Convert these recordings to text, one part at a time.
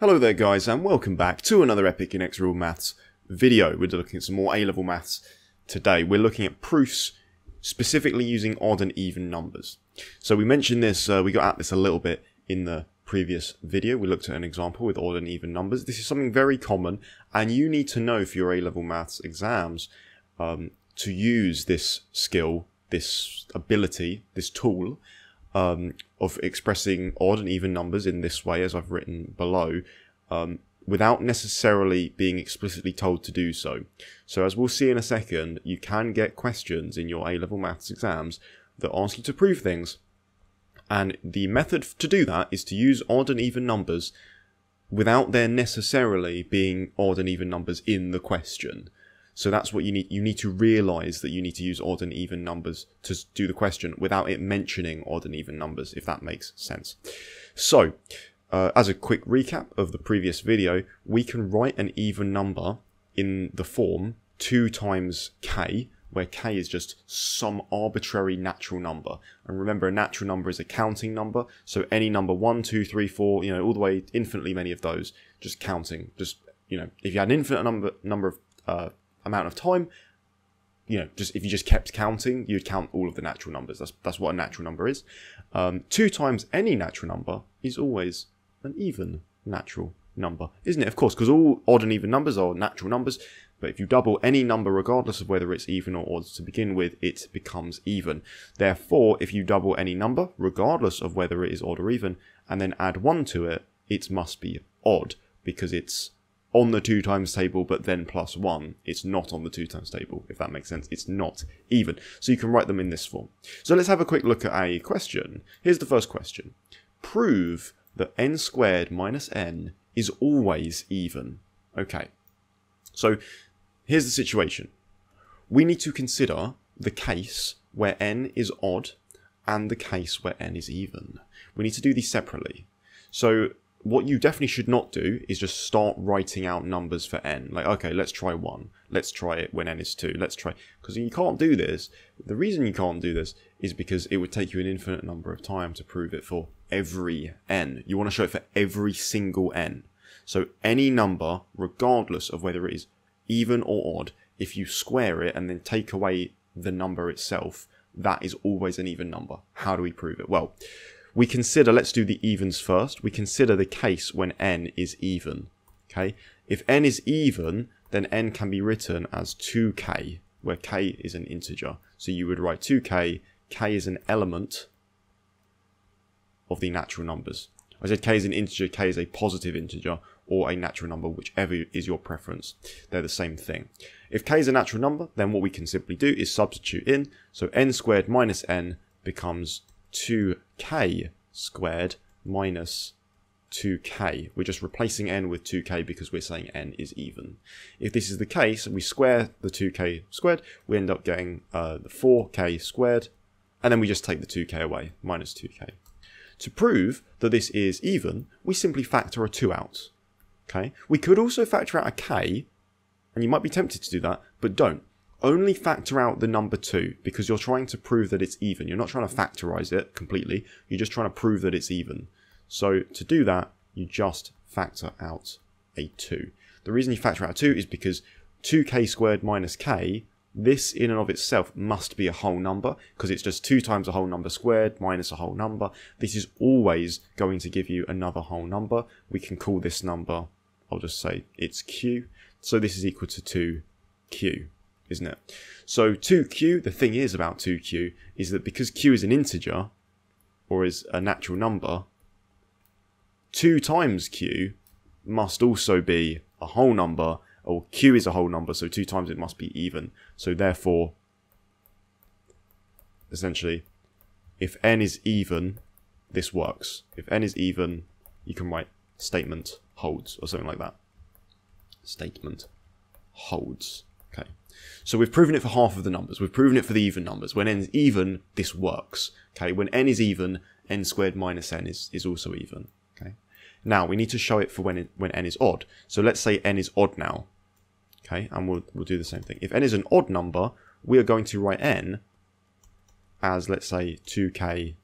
Hello there guys, and welcome back to another Epic Inexorable Maths video. We're looking at some more A-level maths today. We're looking at proofs specifically using odd and even numbers. So we mentioned this, we got at this a little bit in the previous video. We looked at an example with odd and even numbers. This is something very common, and you need to know for your A-level maths exams to use this skill, this ability, this tool, of expressing odd and even numbers in this way as I've written below without necessarily being explicitly told to do so. So as we'll see in a second, you can get questions in your A-level maths exams that ask you to prove things, and the method to do that is to use odd and even numbers without there necessarily being odd and even numbers in the question. So that's what you need. You need to realise that you need to use odd and even numbers to do the question without it mentioning odd and even numbers, if that makes sense. So, as a quick recap of the previous video, we can write an even number in the form 2 times k, where k is just some arbitrary natural number. And remember, a natural number is a counting number, so any number 1, 2, 3, 4, you know, all the way, infinitely many of those, just counting. Just, you know, if you had an infinite number of amount of time, you know, just if you just kept counting, you'd count all of the natural numbers. That's what a natural number is. 2 times any natural number is always an even natural number, isn't it? Of course, because all odd and even numbers are natural numbers, but if you double any number, regardless of whether it's even or odd to begin with, it becomes even. Therefore, if you double any number, regardless of whether it is odd or even, and then add 1 to it, it must be odd, because it's on the 2 times table, but then plus 1. It's not on the 2 times table, if that makes sense. It's not even. So you can write them in this form. So let's have a quick look at a question. Here's the first question. Prove that n squared minus n is always even. Okay, so here's the situation. We need to consider the case where n is odd and the case where n is even. We need to do these separately. So what you definitely should not do is just start writing out numbers for n. Like, okay, let's try 1. Let's try it when n is 2. Let's try... because you can't do this. The reason you can't do this is because it would take you an infinite number of time to prove it for every n. You want to show it for every single n. So any number, regardless of whether it is even or odd, if you square it and then take away the number itself, that is always an even number. How do we prove it? Well, we consider, let's do the evens first. We consider the case when n is even, okay? If n is even, then n can be written as 2k, where k is an integer. So you would write 2k, k is an element of the natural numbers. I said k is an integer, k is a positive integer, or a natural number, whichever is your preference. They're the same thing. If k is a natural number, then what we can simply do is substitute in. So n squared minus n becomes 2k squared minus 2k. We're just replacing n with 2k because we're saying n is even. If this is the case, we square the 2k squared, we end up getting the 4k squared, and then we just take the 2k away, minus 2k. To prove that this is even, we simply factor a 2 out. Okay? We could also factor out a k, and you might be tempted to do that, but don't. Only factor out the number 2, because you're trying to prove that it's even. You're not trying to factorize it completely. You're just trying to prove that it's even. So to do that, you just factor out a 2. The reason you factor out a 2 is because 2k squared minus k, this in and of itself must be a whole number, because it's just 2 times a whole number squared minus a whole number. This is always going to give you another whole number. We can call this number, I'll just say it's q. So this is equal to 2q. Isn't it? So 2q, the thing is about 2q, is that because q is an integer, or is a natural number, 2 times q must also be a whole number, or q is a whole number, so 2 times it must be even. So therefore, essentially, if n is even, this works. If n is even, you can write statement holds, or something like that. Statement holds. Okay, so we've proven it for half of the numbers. We've proven it for the even numbers. When n is even, this works. Okay, when n is even, n squared minus n is also even. Okay, now we need to show it for when n is odd. So let's say n is odd now. Okay, and we'll do the same thing. If n is an odd number, we are going to write n as, let's say, 2k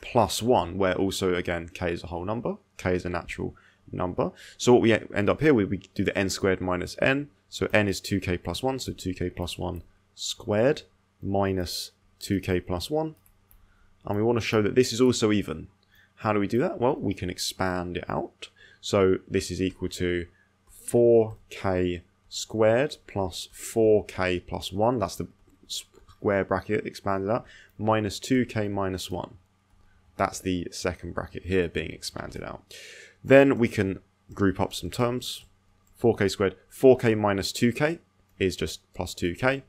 plus 1, where also, again, k is a whole number, k is a natural number. So what we end up here, we do the n squared minus n, so n is 2k plus 1, so 2k plus 1 squared minus 2k plus 1, and we want to show that this is also even. How do we do that? Well, we can expand it out, so this is equal to 4k squared plus 4k plus 1, that's the square bracket expanded out, minus 2k minus 1. That's the second bracket here being expanded out. Then we can group up some terms. 4k squared, 4k minus 2k is just plus 2k,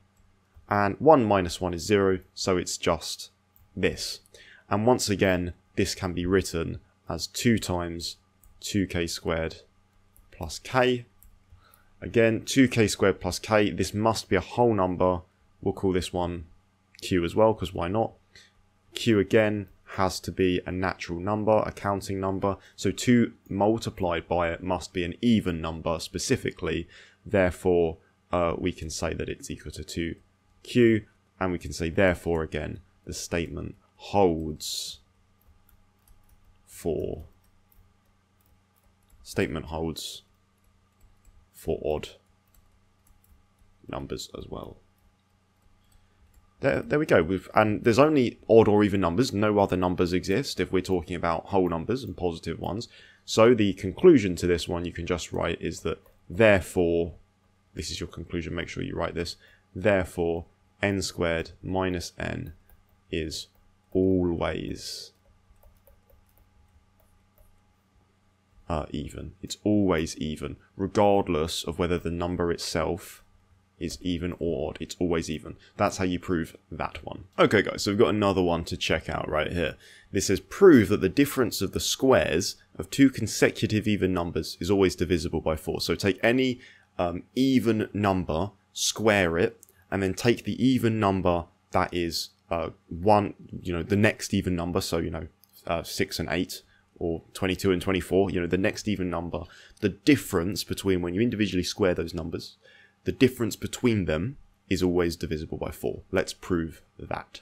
and 1 minus 1 is 0, so it's just this. And once again, this can be written as 2 times 2k squared plus k. Again, 2k squared plus k, this must be a whole number. We'll call this one q as well, because why not? Q again has to be a natural number, a counting number, so 2 multiplied by it must be an even number specifically. Therefore, we can say that it's equal to 2q, and we can say therefore again, the statement holds for odd numbers as well. There we go. And there's only odd or even numbers. No other numbers exist if we're talking about whole numbers and positive ones. So the conclusion to this one you can just write is that therefore, this is your conclusion, make sure you write this, therefore n squared minus n is always even. It's always even, regardless of whether the number itself is even or odd. It's always even. That's how you prove that one. Okay guys, so we've got another one to check out right here. This says prove that the difference of the squares of 2 consecutive even numbers is always divisible by 4. So take any even number, square it, and then take the even number that is the next even number, so 6 and 8, or 22 and 24, the next even number. The difference between, when you individually square those numbers, the difference between them is always divisible by 4. Let's prove that.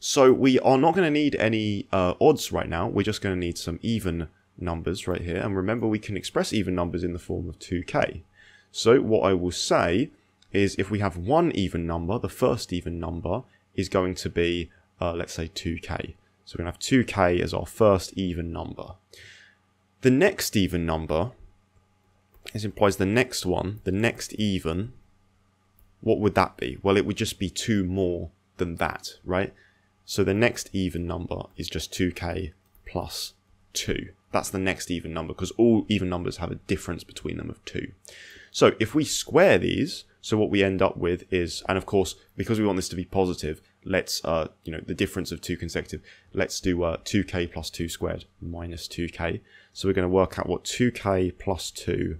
So we are not going to need any odds right now. We're just going to need some even numbers right here. And remember, we can express even numbers in the form of 2k. So what I will say is if we have one even number, the first even number is going to be, let's say, 2k. So we're going to have 2k as our first even number. The next even number, this implies the next one, the next even, what would that be? Well, it would just be 2 more than that, right? So the next even number is just 2k plus 2. That's the next even number, because all even numbers have a difference between them of 2. So if we square these, so what we end up with is, and of course, because we want this to be positive, let's, the difference of 2 consecutive, let's do 2k plus 2 squared minus 2k. So we're going to work out what 2k plus 2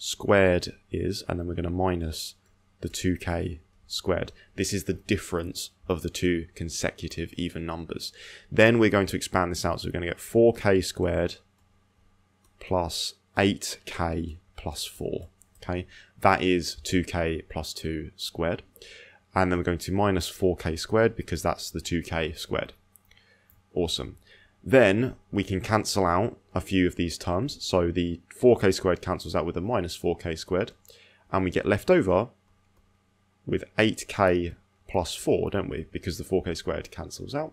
squared is, and then we're going to minus the 2k squared. This is the difference of the 2 consecutive even numbers. Then we're going to expand this out, so we're going to get 4k squared plus 8k plus 4. Okay, that is 2k plus 2 squared, and then we're going to minus 4k squared because that's the 2k squared. Awesome. Then we can cancel out a few of these terms, so the 4k squared cancels out with a minus 4k squared, and we get left over with 8k plus 4, don't we, because the 4k squared cancels out.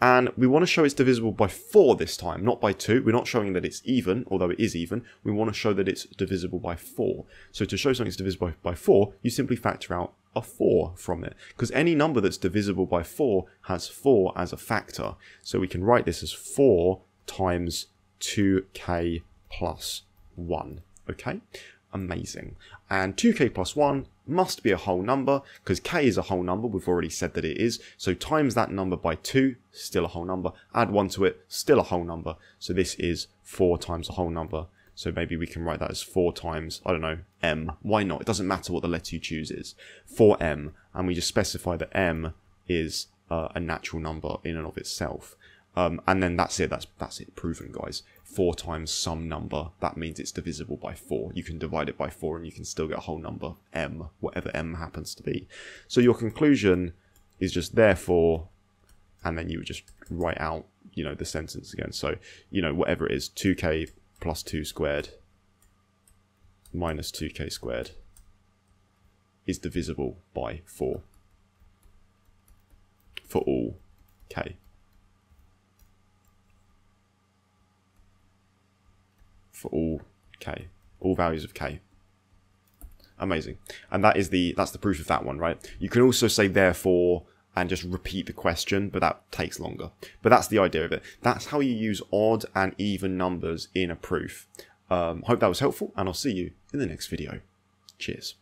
And we want to show it's divisible by 4 this time, not by 2. We're not showing that it's even, although it is even. We want to show that it's divisible by 4. So to show something's divisible by 4, you simply factor out a 4 from it, because any number that's divisible by 4 has 4 as a factor. So we can write this as 4 times 2k plus 1. Okay? Amazing. And 2k plus 1 must be a whole number, because k is a whole number, we've already said that it is, so times that number by 2, still a whole number, add 1 to it, still a whole number, so this is 4 times a whole number, so maybe we can write that as 4 times, I don't know, m, why not, it doesn't matter what the letter you choose is, 4m, and we just specify that m is a natural number in and of itself. And then that's it, that's it proven, guys. 4 times some number, that means it's divisible by 4. You can divide it by 4 and you can still get a whole number, m, whatever m happens to be. So your conclusion is just therefore and then you would just write out, you know, the sentence again. So, you know, whatever it is, 2k plus 2 squared minus 2k squared is divisible by 4 for all k. For all k, all values of k. Amazing. And that is the, that's the proof of that one, right? You can also say therefore and just repeat the question, but that takes longer. But that's the idea of it. That's how you use odd and even numbers in a proof. Hope that was helpful, and I'll see you in the next video. Cheers.